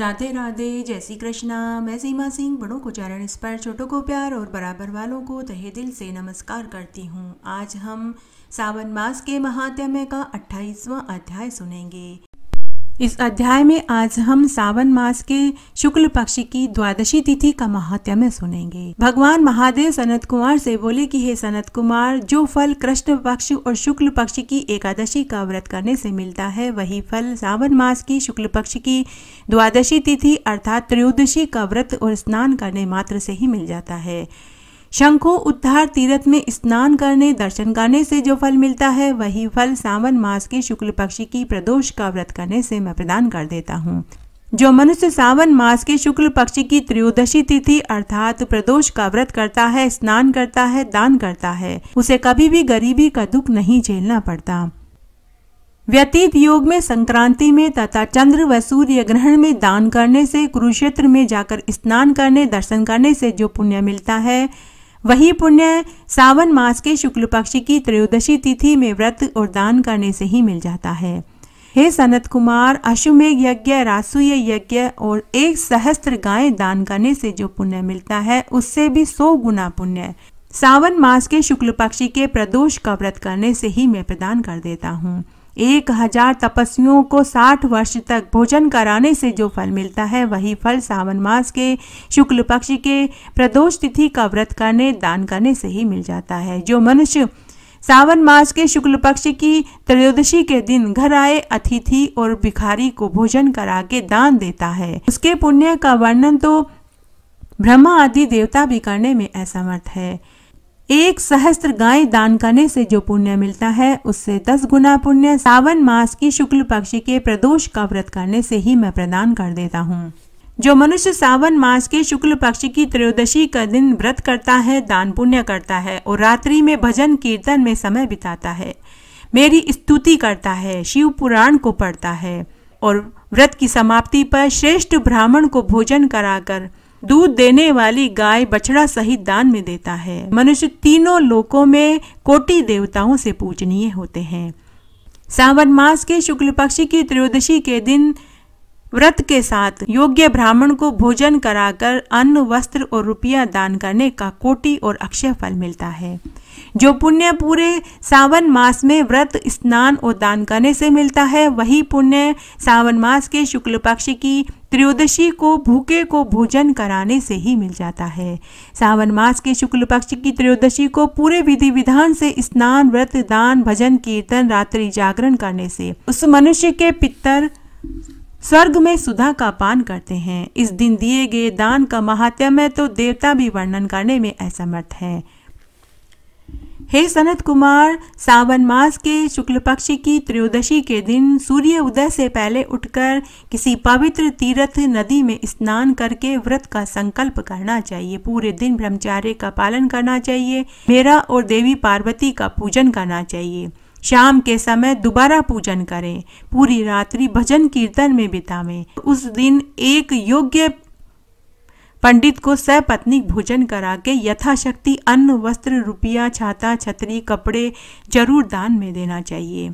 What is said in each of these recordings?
राधे राधे, जय श्री कृष्णा। मैं सीमा सिंह बड़ों को चैनल इंस्पायर, छोटों को प्यार और बराबर वालों को तहे दिल से नमस्कार करती हूँ। आज हम सावन मास के महात्म्य का 28वां अध्याय सुनेंगे। इस अध्याय में आज हम सावन मास के शुक्ल पक्ष की द्वादशी तिथि का महात्म्य सुनेंगे। भगवान महादेव सनत कुमार से बोले कि हे सनत कुमार, जो फल कृष्ण पक्ष और शुक्ल पक्ष की एकादशी का व्रत करने से मिलता है, वही फल सावन मास की शुक्ल पक्ष की द्वादशी तिथि अर्थात त्रयोदशी का व्रत और स्नान करने मात्र से ही मिल जाता है। शंखो उद्धार तीर्थ में स्नान करने, दर्शन करने से जो फल मिलता है, वही फल सावन मास के शुक्ल पक्ष की प्रदोष का व्रत करने से मैं प्रदान कर देता हूँ। जो मनुष्य सावन मास के शुक्ल पक्ष की त्रयोदशी तिथि अर्थात प्रदोष का व्रत करता है, स्नान करता है, दान करता है, उसे कभी भी गरीबी का दुख नहीं झेलना पड़ता। व्यतीत योग में, संक्रांति में तथा चंद्र व सूर्य ग्रहण में दान करने से, कुरुक्षेत्र में जाकर स्नान करने, दर्शन करने से जो पुण्य मिलता है, वही पुण्य सावन मास के शुक्ल पक्ष की त्रयोदशी तिथि में व्रत और दान करने से ही मिल जाता है। हे सनत कुमार, अश्वमेघ यज्ञ, रासूय यज्ञ और 1,000 गायें दान करने से जो पुण्य मिलता है, उससे भी 100 गुना पुण्य सावन मास के शुक्ल पक्ष के प्रदोष का व्रत करने से ही मैं प्रदान कर देता हूँ। 1,000 तपस्वियों को 60 वर्ष तक भोजन कराने से जो फल मिलता है, वही फल सावन मास के शुक्ल पक्ष के प्रदोष तिथि का व्रत करने, दान करने से ही मिल जाता है। जो मनुष्य सावन मास के शुक्ल पक्ष की त्रयोदशी के दिन घर आए अतिथि और भिखारी को भोजन करा के दान देता है, उसके पुण्य का वर्णन तो ब्रह्मा आदि देवता भी करने में असमर्थ है। 1,000 गाय दान करने से जो पुण्य मिलता है, उससे 10 गुना पुण्य सावन मास की शुक्ल पक्ष के प्रदोष का व्रत करने से ही मैं प्रदान कर देता हूँ। जो मनुष्य सावन मास के शुक्ल पक्ष की त्रयोदशी का दिन व्रत करता है, दान पुण्य करता है और रात्रि में भजन कीर्तन में समय बिताता है, मेरी स्तुति करता है, शिवपुराण को पढ़ता है और व्रत की समाप्ति पर श्रेष्ठ ब्राह्मण को भोजन कराकर दूध देने वाली गाय, बछड़ा सहित दान में देता है, मनुष्य तीनों लोकों में कोटि देवताओं से पूजनीय होते हैं। सावन मास के शुक्ल पक्ष की त्रयोदशी के दिन व्रत के साथ योग्य ब्राह्मण को भोजन कराकर अन्न, वस्त्र और रुपया दान करने का कोटि और अक्षय फल मिलता है। जो पुण्य पूरे सावन मास में व्रत, स्नान और दान करने से मिलता है, वही पुण्य सावन मास के शुक्ल पक्ष की त्रयोदशी को भूखे को भोजन कराने से ही मिल जाता है। सावन मास के शुक्ल पक्ष की त्रयोदशी को पूरे विधि विधान से स्नान, व्रत, दान, भजन कीर्तन, रात्रि जागरण करने से उस मनुष्य के पितर स्वर्ग में सुधा का पान करते हैं। इस दिन दिए गए दान का महात्म्य तो देवता भी वर्णन करने में असमर्थ है। हे सनत कुमार, सावन मास के शुक्ल पक्ष की त्रयोदशी के दिन सूर्य उदय से पहले उठकर किसी पवित्र तीर्थ नदी में स्नान करके व्रत का संकल्प करना चाहिए। पूरे दिन ब्रह्मचार्य का पालन करना चाहिए। मेरा और देवी पार्वती का पूजन करना चाहिए। शाम के समय दोबारा पूजन करें। पूरी रात्रि भजन कीर्तन में बितावें। उस दिन एक योग्य पंडित को सपत्नीक भोजन करा के यथाशक्ति अन्न, वस्त्र, रुपया, छाता, छतरी, कपड़े जरूर दान में देना चाहिए।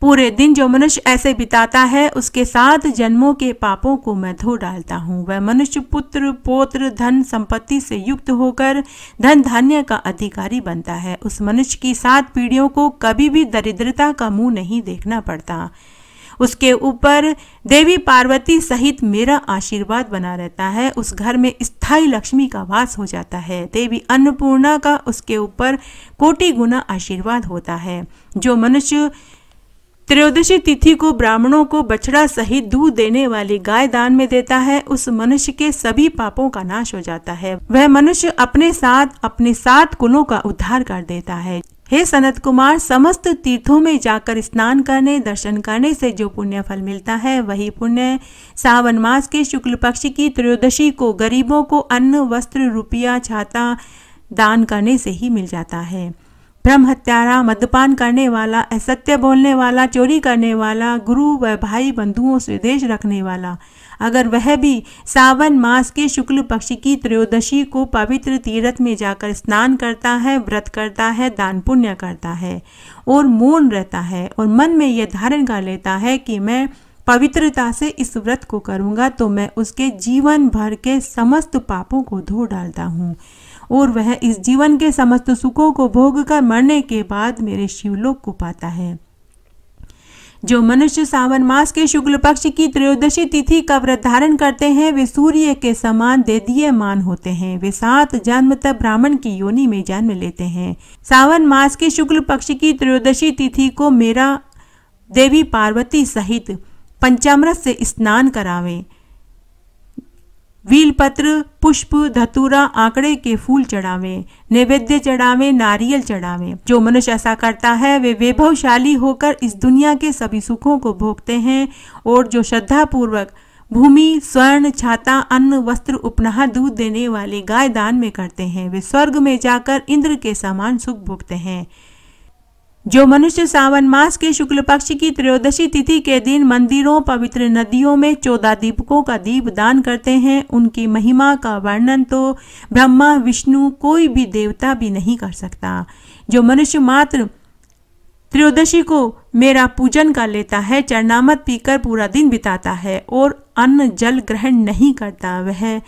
पूरे दिन जो मनुष्य ऐसे बिताता है, उसके 7 जन्मों के पापों को मैं धो डालता हूँ। वह मनुष्य पुत्र, पौत्र, धन संपत्ति से युक्त होकर धन धान्य का अधिकारी बनता है। उस मनुष्य की 7 पीढ़ियों को कभी भी दरिद्रता का मुंह नहीं देखना पड़ता। उसके ऊपर देवी पार्वती सहित मेरा आशीर्वाद बना रहता है। उस घर में स्थायी लक्ष्मी का वास हो जाता है। देवी अन्नपूर्णा का उसके ऊपर कोटि गुना आशीर्वाद होता है। जो मनुष्य त्रयोदशी तिथि को ब्राह्मणों को बछड़ा सहित दूध देने वाली गाय दान में देता है, उस मनुष्य के सभी पापों का नाश हो जाता है। वह मनुष्य अपने साथ अपने 7 कुलों का उद्धार कर देता है। हे सनत कुमार, समस्त तीर्थों में जाकर स्नान करने, दर्शन करने से जो पुण्य फल मिलता है, वही पुण्य सावन मास के शुक्ल पक्ष की त्रयोदशी को गरीबों को अन्न, वस्त्र, रुपया, छाता दान करने से ही मिल जाता है। ब्रह्म हत्यारा, मद्यपान करने वाला, असत्य बोलने वाला, चोरी करने वाला, गुरु व भाई बंधुओं से द्वेष रखने वाला, अगर वह भी सावन मास के शुक्ल पक्ष की त्रयोदशी को पवित्र तीर्थ में जाकर स्नान करता है, व्रत करता है, दान पुण्य करता है और मौन रहता है और मन में यह धारण कर लेता है कि मैं पवित्रता से इस व्रत को करूँगा तो मैं उसके जीवन भर के समस्त पापों को धो डालता हूँ और वह इस जीवन के समस्त सुखों को भोगकर मरने के बाद मेरे शिवलोक को पाता है। जो मनुष्य सावन मास के शुक्ल पक्ष की त्रयोदशी तिथि का व्रत धारण करते हैं वे सूर्य के समान देदीयमान होते हैं। वे 7 जन्म तक ब्राह्मण की योनि में जन्म लेते हैं। सावन मास के शुक्ल पक्ष की त्रयोदशी तिथि को मेरा देवी पार्वती सहित पंचामृत से स्नान करावें। वीलपत्र, पुष्प, धतूरा, आंकड़े के फूल चढ़ावें, नैवेद्य चढ़ावें, नारियल चढ़ावें। जो मनुष्य ऐसा करता है वे वैभवशाली होकर इस दुनिया के सभी सुखों को भोगते हैं और जो श्रद्धापूर्वक भूमि, स्वर्ण, छाता, अन्न, वस्त्र, उपनाहा, दूध देने वाले गाय दान में करते हैं वे स्वर्ग में जाकर इंद्र के समान सुख भोगते हैं। जो मनुष्य सावन मास के शुक्ल पक्ष की त्रयोदशी तिथि के दिन मंदिरों, पवित्र नदियों में 14 दीपकों का दीप दान करते हैं उनकी महिमा का वर्णन तो ब्रह्मा, विष्णु, कोई भी देवता भी नहीं कर सकता। जो मनुष्य मात्र त्रयोदशी को मेरा पूजन कर लेता है, चरणामृत पीकर पूरा दिन बिताता है और अन्न जल ग्रहण नहीं करता, वह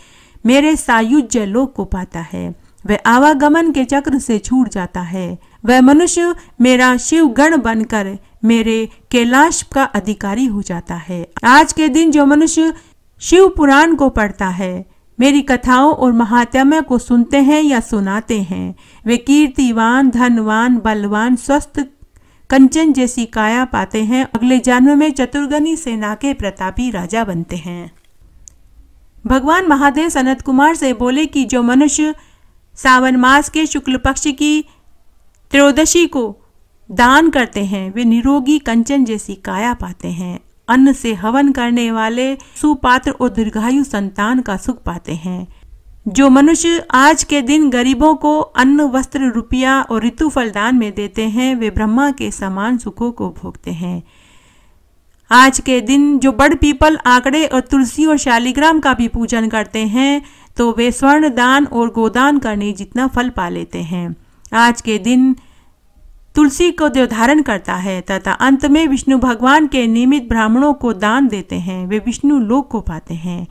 मेरे सायुज्य लोक को पाता है। वह आवागमन के चक्र से छूट जाता है। वह मनुष्य मेरा शिवगण बनकर मेरे कैलाश का अधिकारी हो जाता है। आज के दिन जो मनुष्य शिवपुराण को पढ़ता है, मेरी कथाओं और महात्म्य को सुनते हैं या सुनाते हैं, वे कीर्तिवान, धनवान, बलवान, स्वस्थ, कंचन जैसी काया पाते हैं। अगले जन्म में चतुर्गनी सेना के प्रतापी राजा बनते हैं। भगवान महादेव सनत कुमार से बोले कि जो मनुष्य सावन मास के शुक्ल पक्ष की त्रयोदशी को दान करते हैं वे निरोगी कंचन जैसी काया पाते हैं, अन्न से हवन करने वाले सुपात्र और दीर्घायु संतान का सुख पाते हैं। जो मनुष्य आज के दिन गरीबों को अन्न, वस्त्र, रुपया और ऋतुफल दान में देते हैं वे ब्रह्मा के समान सुखों को भोगते हैं। आज के दिन जो बड़ पीपल, आंकड़े और तुलसी और शालिग्राम का भी पूजन करते हैं तो वे स्वर्ण दान और गोदान करने जितना फल पा लेते हैं। आज के दिन तुलसी को देवधारण करता है तथा अंत में विष्णु भगवान के निमित्त ब्राह्मणों को दान देते हैं, वे विष्णु लोक को पाते हैं।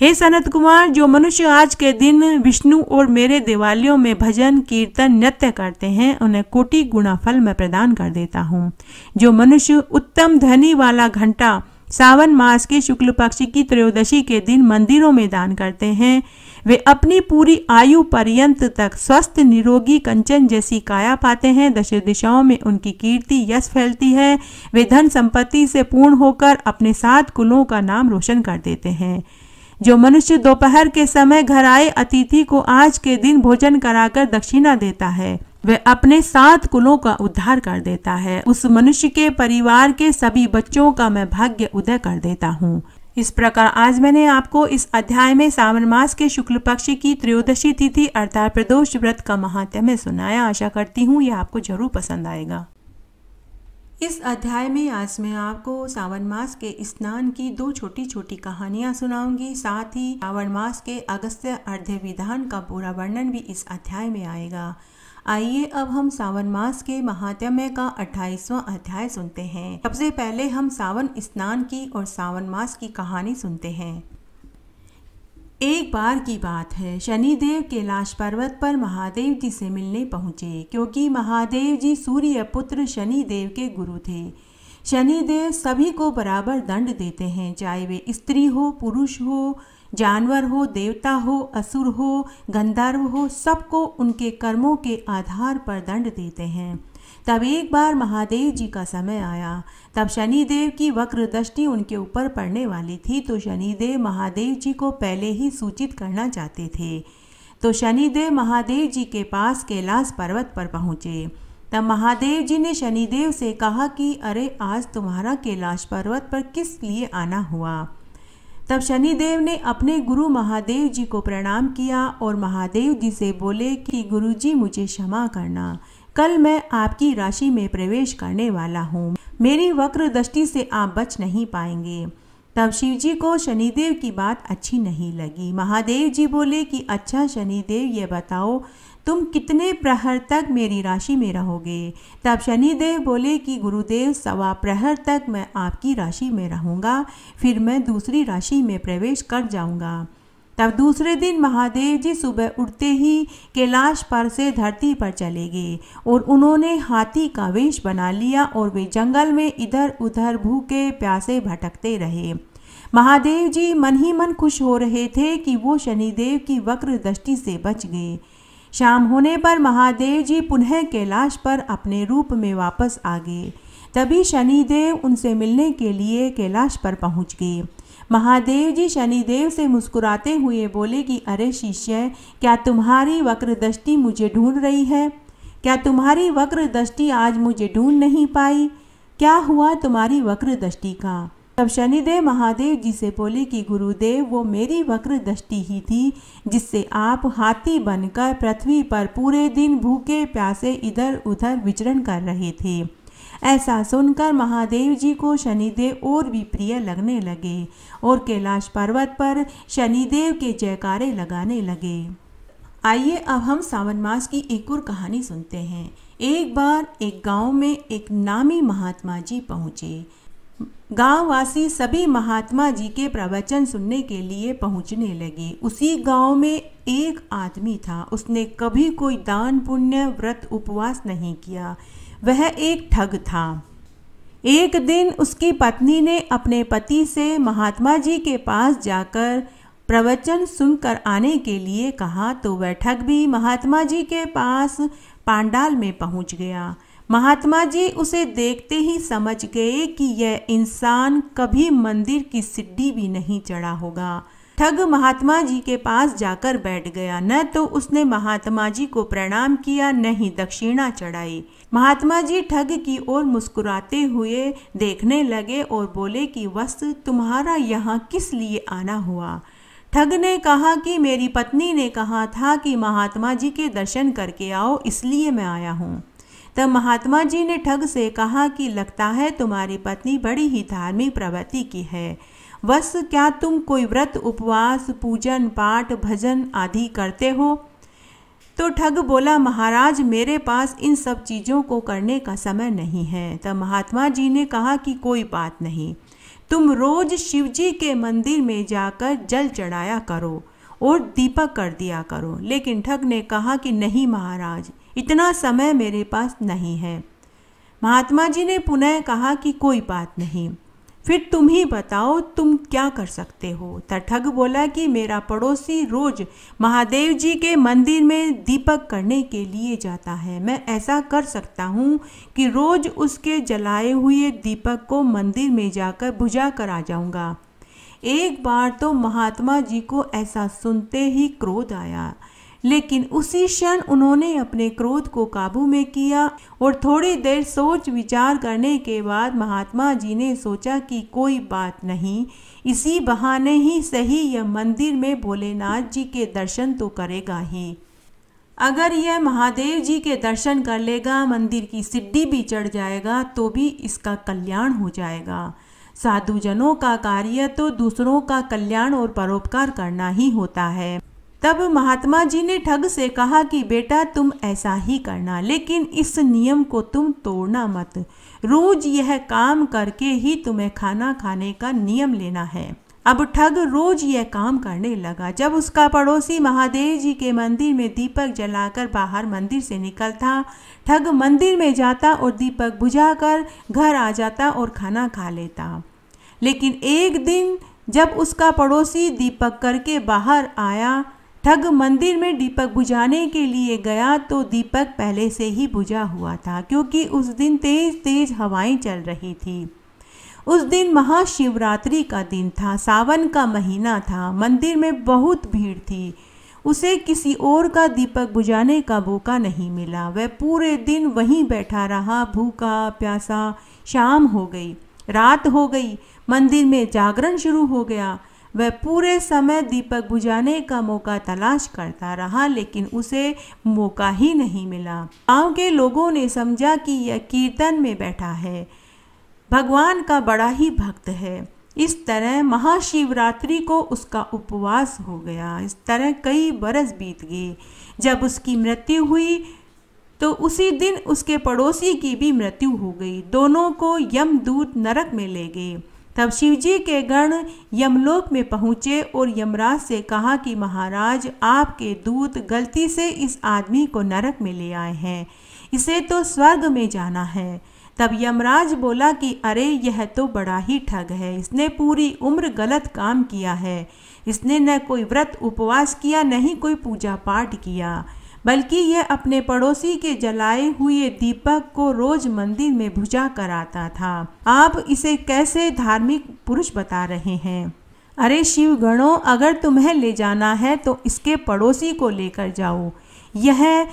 हे सनत कुमार, जो मनुष्य आज के दिन विष्णु और मेरे देवालयों में भजन, कीर्तन, नृत्य करते हैं उन्हें कोटि गुणा फल मैं प्रदान कर देता हूँ। जो मनुष्य उत्तम ध्वनि वाला घंटा सावन मास के शुक्ल पक्ष की त्रयोदशी के दिन मंदिरों में दान करते हैं वे अपनी पूरी आयु पर्यंत तक स्वस्थ, निरोगी, कंचन जैसी काया पाते हैं। दशों दिशाओं में उनकी कीर्ति, यश फैलती है। वे धन संपत्ति से पूर्ण होकर अपने 7 कुलों का नाम रोशन कर देते हैं। जो मनुष्य दोपहर के समय घर आए अतिथि को आज के दिन भोजन कराकर दक्षिणा देता है वह अपने 7 कुलों का उद्धार कर देता है। उस मनुष्य के परिवार के सभी बच्चों का मैं भाग्य उदय कर देता हूँ। इस प्रकार आज मैंने आपको इस अध्याय में सावन मास के शुक्ल पक्ष की त्रयोदशी तिथि अर्थात प्रदोष व्रत का महात्म्य सुनाया। आशा करती हूँ यह आपको जरूर पसंद आएगा। इस अध्याय में आज मैं आपको सावन मास के स्नान की 2 छोटी छोटी कहानियाँ सुनाऊंगी। साथ ही सावन मास के अगस्त्य अर्धविधान का पूरा वर्णन भी इस अध्याय में आएगा। आइए अब हम सावन मास के महात्म्य का 28वां अध्याय सुनते हैं। सबसे पहले हम सावन स्नान की और सावन मास की कहानी सुनते हैं। एक बार की बात है, शनिदेव कैलाश पर्वत पर महादेव जी से मिलने पहुँचे क्योंकि महादेव जी सूर्य पुत्र शनिदेव के गुरु थे। शनिदेव सभी को बराबर दंड देते हैं, चाहे वे स्त्री हो, पुरुष हो, जानवर हो, देवता हो, असुर हो, गंधर्व हो, सबको उनके कर्मों के आधार पर दंड देते हैं। तब एक बार महादेव जी का समय आया, तब शनिदेव की वक्र दृष्टि उनके ऊपर पड़ने वाली थी तो शनिदेव महादेव जी को पहले ही सूचित करना चाहते थे। तो शनिदेव महादेव जी के पास कैलाश पर्वत पर पहुँचे। तब महादेव जी ने शनिदेव से कहा कि अरे आज तुम्हारा कैलाश पर्वत पर किस लिए आना हुआ। तब शनिदेव ने अपने गुरु महादेव जी को प्रणाम किया और महादेव जी से बोले कि गुरुजी मुझे क्षमा करना, कल मैं आपकी राशि में प्रवेश करने वाला हूँ, मेरी वक्र दृष्टि से आप बच नहीं पाएंगे। तब शिव जी को शनिदेव की बात अच्छी नहीं लगी। महादेव जी बोले कि अच्छा शनिदेव, ये बताओ तुम कितने प्रहर तक मेरी राशि में रहोगे? तब शनिदेव बोले कि गुरुदेव, 1.25 प्रहर तक मैं आपकी राशि में रहूँगा, फिर मैं दूसरी राशि में प्रवेश कर जाऊँगा। तब दूसरे दिन महादेव जी सुबह उठते ही कैलाश पर से धरती पर चले गए और उन्होंने हाथी का वेश बना लिया और वे जंगल में इधर उधर भूखे प्यासे भटकते रहे। महादेव जी मन ही मन खुश हो रहे थे कि वो शनिदेव की वक्र दृष्टि से बच गए। शाम होने पर महादेव जी पुनः कैलाश पर अपने रूप में वापस आ गए। तभी शनिदेव उनसे मिलने के लिए कैलाश पर पहुंच गए। महादेव जी शनिदेव से मुस्कुराते हुए बोले कि अरे शिष्य, क्या तुम्हारी वक्र दृष्टि मुझे ढूंढ रही है? क्या तुम्हारी वक्र दृष्टि आज मुझे ढूंढ नहीं पाई? क्या हुआ तुम्हारी वक्र दृष्टि का? तब शनिदेव महादेव जी से बोले कि गुरुदेव, वो मेरी वक्र दृष्टि ही थी जिससे आप हाथी बनकर पृथ्वी पर पूरे दिन भूखे प्यासे इधर उधर विचरण कर रहे थे। ऐसा सुनकर महादेव जी को शनिदेव और भी प्रिय लगने लगे और कैलाश पर्वत पर शनिदेव के जयकारे लगाने लगे। आइए अब हम सावन मास की एक और कहानी सुनते हैं। एक बार एक गांव में एक नामी महात्मा जी पहुँचे। गांववासी सभी महात्मा जी के प्रवचन सुनने के लिए पहुंचने लगे। उसी गांव में एक आदमी था, उसने कभी कोई दान पुण्य व्रत उपवास नहीं किया। वह एक ठग था। एक दिन उसकी पत्नी ने अपने पति से महात्मा जी के पास जाकर प्रवचन सुनकर आने के लिए कहा, तो वह ठग भी महात्मा जी के पास पांडाल में पहुंच गया। महात्मा जी उसे देखते ही समझ गए कि यह इंसान कभी मंदिर की सीढ़ी भी नहीं चढ़ा होगा। ठग महात्मा जी के पास जाकर बैठ गया। न तो उसने महात्मा जी को प्रणाम किया, न ही दक्षिणा चढ़ाई। महात्मा जी ठग की ओर मुस्कुराते हुए देखने लगे और बोले कि वस्तु तुम्हारा यहाँ किस लिए आना हुआ? ठग ने कहा कि मेरी पत्नी ने कहा था कि महात्मा जी के दर्शन करके आओ, इसलिए मैं आया हूँ। तब महात्मा जी ने ठग से कहा कि लगता है तुम्हारी पत्नी बड़ी ही धार्मिक प्रवृत्ति की है। बस क्या तुम कोई व्रत उपवास पूजन पाठ भजन आदि करते हो? तो ठग बोला, महाराज, मेरे पास इन सब चीज़ों को करने का समय नहीं है। तब महात्मा जी ने कहा कि कोई बात नहीं, तुम रोज शिवजी के मंदिर में जाकर जल चढ़ाया करो और दीपक कर दिया करो। लेकिन ठग ने कहा कि नहीं महाराज, इतना समय मेरे पास नहीं है। महात्मा जी ने पुनः कहा कि कोई बात नहीं, फिर तुम ही बताओ तुम क्या कर सकते हो? तब ठग बोला कि मेरा पड़ोसी रोज महादेव जी के मंदिर में दीपक करने के लिए जाता है। मैं ऐसा कर सकता हूँ कि रोज उसके जलाए हुए दीपक को मंदिर में जाकर बुझा कर आ जाऊँगा। एक बार तो महात्मा जी को ऐसा सुनते ही क्रोध आया, लेकिन उसी क्षण उन्होंने अपने क्रोध को काबू में किया और थोड़ी देर सोच विचार करने के बाद महात्मा जी ने सोचा कि कोई बात नहीं, इसी बहाने ही सही यह मंदिर में भोलेनाथ जी के दर्शन तो करेगा ही। अगर यह महादेव जी के दर्शन कर लेगा, मंदिर की सीढ़ी भी चढ़ जाएगा, तो भी इसका कल्याण हो जाएगा। साधुजनों का कार्य तो दूसरों का कल्याण और परोपकार करना ही होता है। तब महात्मा जी ने ठग से कहा कि बेटा, तुम ऐसा ही करना, लेकिन इस नियम को तुम तोड़ना मत। रोज यह काम करके ही तुम्हें खाना खाने का नियम लेना है। अब ठग रोज यह काम करने लगा। जब उसका पड़ोसी महादेव जी के मंदिर में दीपक जलाकर बाहर मंदिर से निकलता, ठग मंदिर में जाता और दीपक बुझाकर घर आ जाता और खाना खा लेता। लेकिन एक दिन जब उसका पड़ोसी दीपक करके बाहर आया, ठग मंदिर में दीपक बुझाने के लिए गया तो दीपक पहले से ही बुझा हुआ था, क्योंकि उस दिन तेज तेज हवाएं चल रही थी। उस दिन महाशिवरात्रि का दिन था, सावन का महीना था, मंदिर में बहुत भीड़ थी। उसे किसी और का दीपक बुझाने का मौका नहीं मिला। वह पूरे दिन वहीं बैठा रहा, भूखा प्यासा। शाम हो गई, रात हो गई, मंदिर में जागरण शुरू हो गया। वह पूरे समय दीपक बुझाने का मौका तलाश करता रहा, लेकिन उसे मौका ही नहीं मिला। गांव के लोगों ने समझा कि यह कीर्तन में बैठा है, भगवान का बड़ा ही भक्त है। इस तरह महाशिवरात्रि को उसका उपवास हो गया। इस तरह कई बरस बीत गए। जब उसकी मृत्यु हुई तो उसी दिन उसके पड़ोसी की भी मृत्यु हो गई। दोनों को यमदूत नरक में ले गए। तब शिवजी के गण यमलोक में पहुँचे और यमराज से कहा कि महाराज, आपके दूत गलती से इस आदमी को नरक में ले आए हैं, इसे तो स्वर्ग में जाना है। तब यमराज बोला कि अरे, यह तो बड़ा ही ठग है। इसने पूरी उम्र गलत काम किया है। इसने न कोई व्रत उपवास किया, न ही कोई पूजा पाठ किया, बल्कि यह अपने पड़ोसी के जलाए हुए दीपक को रोज मंदिर में बुझा कर आता था। आप इसे कैसे धार्मिक पुरुष बता रहे हैं? अरे शिव गणों, अगर तुम्हें ले जाना है तो इसके पड़ोसी को लेकर जाओ। यह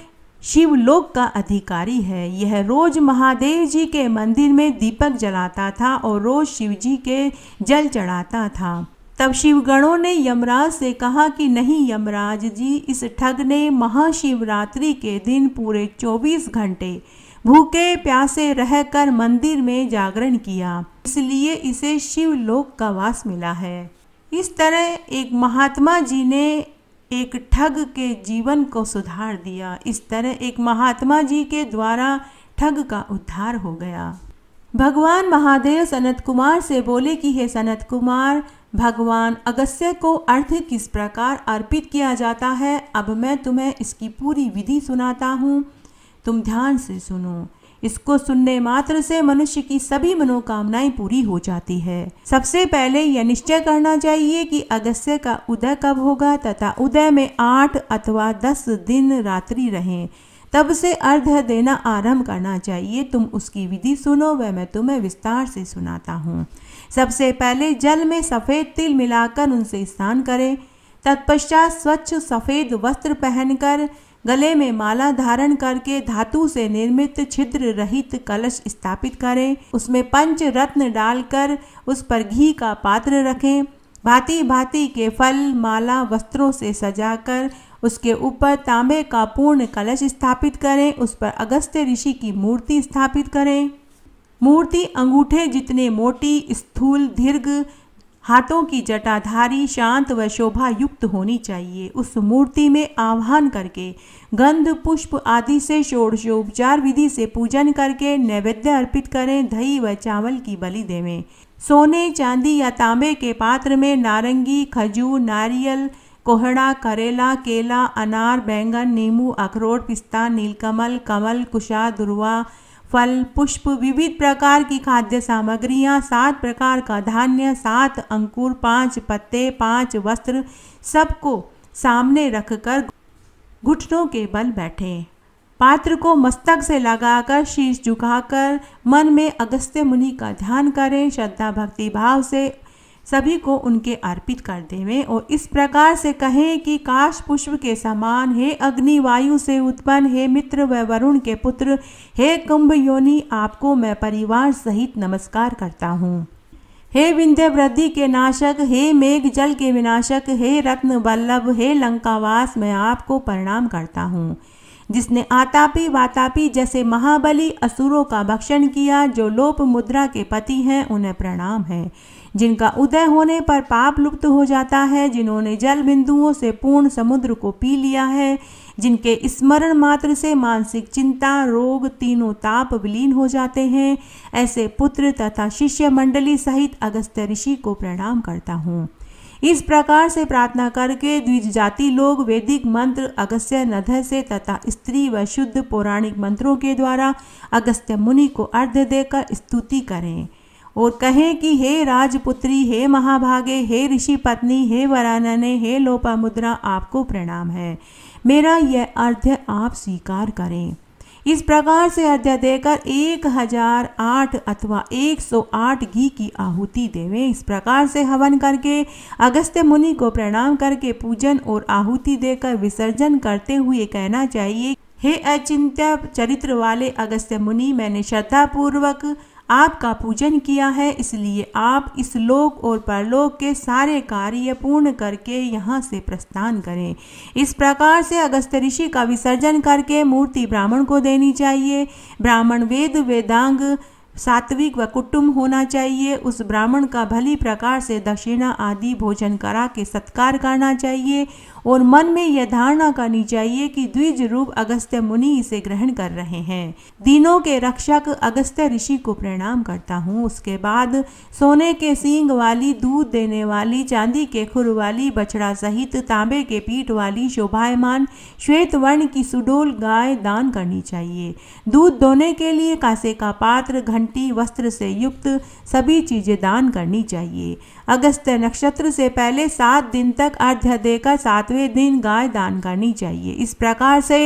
शिवलोक का अधिकारी है। यह रोज महादेव जी के मंदिर में दीपक जलाता था और रोज शिव जी के जल चढ़ाता था। तब शिवगणों ने यमराज से कहा कि नहीं यमराज जी, इस ठग ने महाशिवरात्रि के दिन पूरे 24 घंटे भूखे प्यासे रहकर मंदिर में जागरण किया, इसलिए इसे शिवलोक का वास मिला है। इस तरह एक महात्मा जी ने एक ठग के जीवन को सुधार दिया। इस तरह एक महात्मा जी के द्वारा ठग का उद्धार हो गया। भगवान महादेव सनत कुमार से बोले कि हे सनत कुमार, भगवान अगस्त्य को अर्घ किस प्रकार अर्पित किया जाता है, अब मैं तुम्हें इसकी पूरी विधि सुनाता हूँ। तुम ध्यान से सुनो। इसको सुनने मात्र से मनुष्य की सभी मनोकामनाएं पूरी हो जाती है। सबसे पहले यह निश्चय करना चाहिए कि अगस्त्य का उदय कब होगा तथा उदय में 8 अथवा 10 दिन रात्रि रहें, तब से अर्घ देना आरंभ करना चाहिए। तुम उसकी विधि सुनो, वह मैं तुम्हें विस्तार से सुनाता हूँ। सबसे पहले जल में सफ़ेद तिल मिलाकर उनसे स्नान करें। तत्पश्चात स्वच्छ सफ़ेद वस्त्र पहनकर गले में माला धारण करके धातु से निर्मित छिद्र रहित कलश स्थापित करें। उसमें 5 रत्न डालकर उस पर घी का पात्र रखें। भांति भांति के फल माला वस्त्रों से सजाकर उसके ऊपर तांबे का पूर्ण कलश स्थापित करें। उस पर अगस्त्य ऋषि की मूर्ति स्थापित करें। मूर्ति अंगूठे जितने मोटी, स्थूल, दीर्घ, हाथों की जटाधारी, शांत व शोभा युक्त होनी चाहिए। उस मूर्ति में आह्वान करके गंध पुष्प आदि से षोडशोपचार विधि से पूजन करके नैवेद्य अर्पित करें। दही व चावल की बलि देवें। सोने, चांदी या तांबे के पात्र में नारंगी, खजूर, नारियल, कोहड़ा, करेला, केला, अनार, बैंगन, नींबू, अखरोट, पिस्ता, नीलकमल, कमल, कुशा, दुर्वा, फल, पुष्प, विविध प्रकार की खाद्य सामग्रियाँ, 7 प्रकार का धान्य, 7 अंकुर, 5 पत्ते, 5 वस्त्र, सबको सामने रखकर घुटनों के बल बैठे। पात्र को मस्तक से लगाकर शीश झुकाकर मन में अगस्त्य मुनि का ध्यान करें। श्रद्धा भक्ति भाव से सभी को उनके अर्पित कर देवें और इस प्रकार से कहें कि काश पुष्प के समान, हे अग्नि वायु से उत्पन्न, हे मित्र व वरुण के पुत्र, हे कुंभ योनि, आपको मैं परिवार सहित नमस्कार करता हूँ। हे विंध्य वृद्धि के नाशक, हे मेघ जल के विनाशक, हे रत्न वल्लभ, हे लंकावास, मैं आपको प्रणाम करता हूँ। जिसने आतापी वातापी जैसे महाबली असुरों का भक्षण किया, जो लोपामुद्रा के पति हैं, उन्हें प्रणाम है। जिनका उदय होने पर पाप लुप्त हो जाता है, जिन्होंने जल बिंदुओं से पूर्ण समुद्र को पी लिया है, जिनके स्मरण मात्र से मानसिक चिंता, रोग, तीनों ताप विलीन हो जाते हैं, ऐसे पुत्र तथा शिष्य मंडली सहित अगस्त्य ऋषि को प्रणाम करता हूँ। इस प्रकार से प्रार्थना करके द्विजाति लोग वैदिक मंत्र अगस्त्य नधय से तथा स्त्री व शुद्ध पौराणिक मंत्रों के द्वारा अगस्त्य मुनि को अर्घ देकर स्तुति करें और कहें कि हे राजपुत्री, हे महाभागे, हे ऋषि पत्नी, हे वरानने, हे लोपामुद्रा, आपको प्रणाम है। मेरा यह अर्घ आप स्वीकार करें। इस प्रकार से अर्घ्य देकर 1008 अथवा 108 घी की आहुति देवें। इस प्रकार से हवन करके अगस्त्य मुनि को प्रणाम करके पूजन और आहुति देकर विसर्जन करते हुए कहना चाहिए, हे अचिंत्य चरित्र वाले अगस्त्य मुनि, मैंने श्रद्धापूर्वक आपका पूजन किया है, इसलिए आप इस लोक और परलोक के सारे कार्य पूर्ण करके यहाँ से प्रस्थान करें। इस प्रकार से अगस्त्य ऋषि का विसर्जन करके मूर्ति ब्राह्मण को देनी चाहिए। ब्राह्मण वेद वेदांग सात्विक व कुटुम्ब होना चाहिए। उस ब्राह्मण का भली प्रकार से दक्षिणा आदि भोजन करा के सत्कार करना चाहिए और मन में यह धारणा करनी चाहिए कि द्विज रूप अगस्त्य मुनि इसे ग्रहण कर रहे हैं। दिनों के रक्षक अगस्त्य ऋषि को प्रणाम करता हूँ। उसके बाद सोने के सींग वाली, दूध देने वाली, चांदी के खुर वाली, बछड़ा सहित तांबे के पीठ वाली शोभायमान श्वेत वर्ण की सुडोल गाय दान करनी चाहिए। दूध दोने के लिए कांसे का पात्र, घंटी, वस्त्र से युक्त सभी चीजें दान करनी चाहिए। अगस्त्य नक्षत्र से पहले 7 दिन तक अर्घ्य देकर 7वें दिन गाय दान करनी चाहिए। इस प्रकार से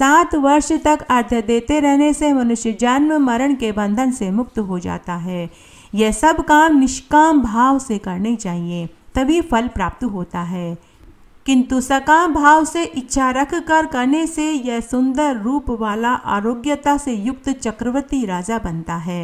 7 वर्ष तक अर्घ्य देते रहने से मनुष्य जन्म मरण के बंधन से मुक्त हो जाता है। यह सब काम निष्काम भाव से करने चाहिए, तभी फल प्राप्त होता है। किंतु सकाम भाव से इच्छा रख कर करने से यह सुंदर रूप वाला आरोग्यता से युक्त चक्रवर्ती राजा बनता है।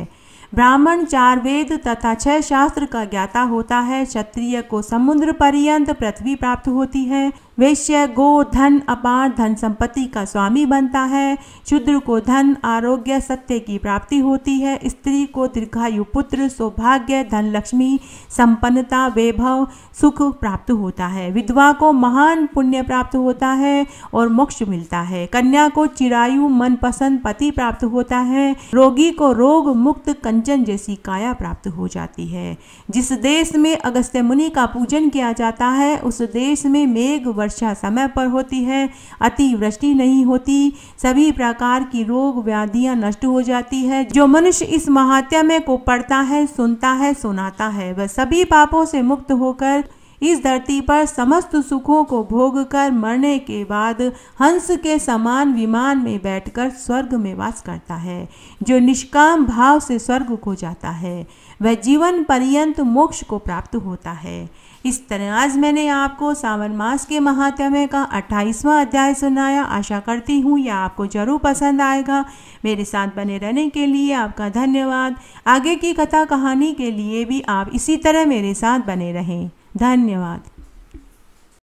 ब्राह्मण 4 वेद तथा 6 शास्त्र का ज्ञाता होता है। क्षत्रिय को समुद्र पर्यंत पृथ्वी प्राप्त होती है। वैश्य गो धन अपार धन संपत्ति का स्वामी बनता है। शूद्र को धन, आरोग्य, सत्य की प्राप्ति होती है। स्त्री को दीर्घायु, पुत्र, सौभाग्य, धन लक्ष्मी, संपन्नता, वैभव, सुख प्राप्त होता है। विधवा को महान पुण्य प्राप्त होता है और मोक्ष मिलता है। कन्या को चिरायु मनपसंद पति प्राप्त होता है। रोगी को रोग मुक्त कंचन जैसी काया प्राप्त हो जाती है। जिस देश में अगस्त्य मुनि का पूजन किया जाता है उस देश में मेघ वर्षा समय पर होती है, अतिवृष्टि नहीं होती। सभी प्रकार की रोग व्याधियां नष्ट हो जाती है। जो मनुष्य इस महात्म्य को पढ़ता है, सुनता है, सुनाता है, वह सभी पापों से मुक्त होकर इस धरती पर समस्त सुखों को भोग कर मरने के बाद हंस के समान विमान में बैठकर स्वर्ग में वास करता है। जो निष्काम भाव से स्वर्ग को जाता है वह जीवन पर्यंत मोक्ष को प्राप्त होता है। इस तरह आज मैंने आपको सावन मास के महात्म्य का 28वां अध्याय सुनाया। आशा करती हूँ यह आपको जरूर पसंद आएगा। मेरे साथ बने रहने के लिए आपका धन्यवाद। आगे की कथा कहानी के लिए भी आप इसी तरह मेरे साथ बने रहें। धन्यवाद।